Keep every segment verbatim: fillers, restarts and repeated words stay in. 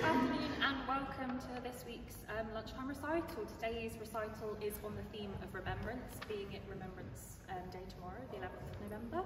Good afternoon and welcome to this week's um, lunchtime recital. Today's recital is on the theme of remembrance, being it Remembrance um, Day tomorrow, the eleventh of November.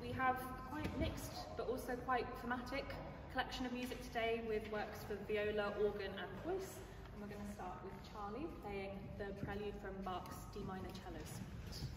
We have quite mixed but also quite thematic collection of music today with works for viola, organ and voice. And we're going to start with Charlie playing the prelude from Bach's D minor cellos.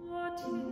Thank you.